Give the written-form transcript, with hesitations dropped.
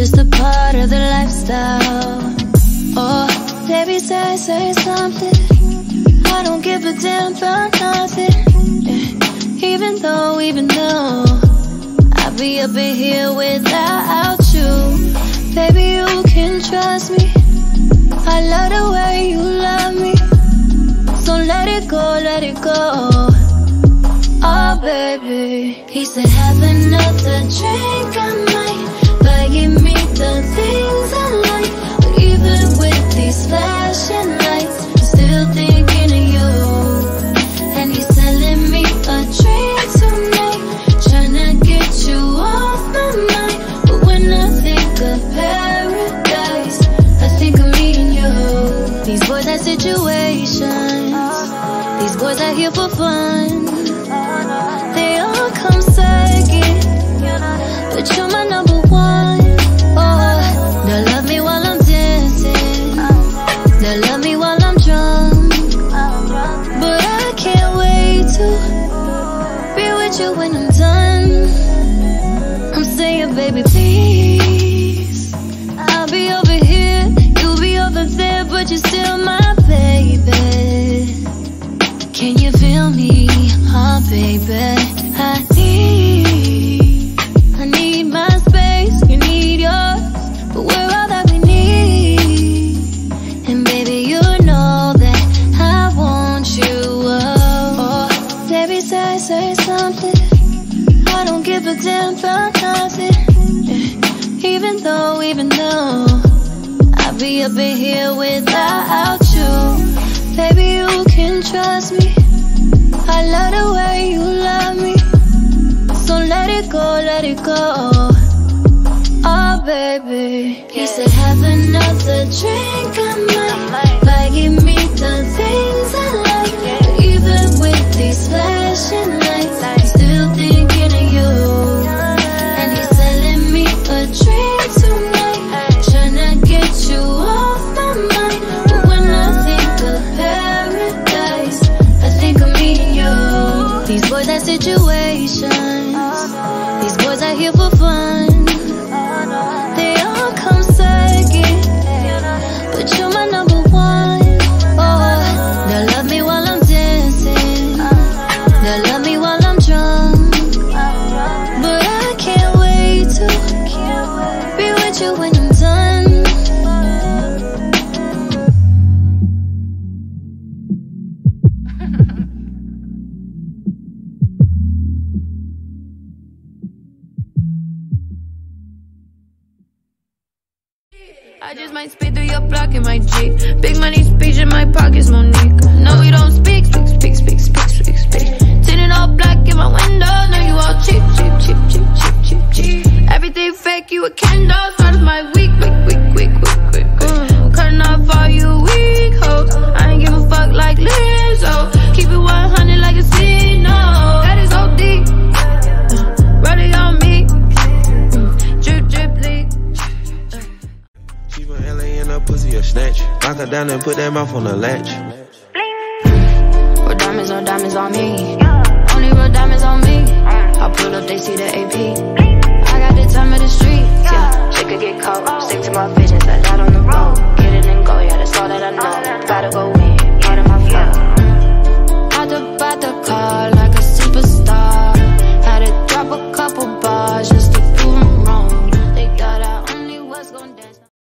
just a part of the lifestyle. Oh, baby, say something. I don't give a damn about nothing. Even though I'd be up in here without you. Baby, you can trust me. I love the way you love me. So let it go, let it go. Oh, baby. He said, have another drink, I might. But give me the things I like. But even with these flashing lights, I'm still thinking of you. And he's telling me a drink tonight, tryna get you off my mind. But when I think of paradise, I think I'm meeting you. These boys are situations. These boys are here for fun. They all come second, but you're my number one. Oh, now love me while I'm dancing. Now love me while I'm drunk. But I can't wait to be with you when I'm done. I'm saying, baby, please. I'll be over here, you'll be over there, but you're still my baby. Can you feel me? Oh, baby, I need my space, you need yours, but we're all that we need. And baby, you know that I want you. Oh, oh, baby, say something. I don't give a damn about nothing. Even though I'd be up in here without you. Baby, you can trust me. I love the way you love me. So let it go, let it go. Oh, baby. He said, have another drink, I might. But give me the things I like. But even with these flashing lights, I'm still thinking of you. And he's telling me a drink tonight, tryna get you off my mind. But when I think of paradise, I think I'm meeting you. These boys are situations. These boys are here for fun. They all come second, but you're my number one. Oh, now love me while I'm dancing. Now love me while I'm drunk. But I can't wait to be with you when I'm done. I just might speed through your block in my Jeep. Big money speech in my pockets, Monique. No, we don't speak. Tinted all black in my window. Now you all cheap. Everything fake, you a Kendall. Smart as my weak. Cutting off all you weak hoes. I ain't give a fuck like Lizzo. Keep it 100 like a C, no. That is OD. Run it on me. Drip, leak. Pussy a snatch. Knock her down and put that mouth on the latch. Bling. Real diamonds on me. Yeah. Only real diamonds on me. I pull up, they see the AP. Bling. I got the time of the streets. Yeah, she could get cold. Stick to my visions, I light on the road. Get it and go, yeah, that's all that I know. Gotta go.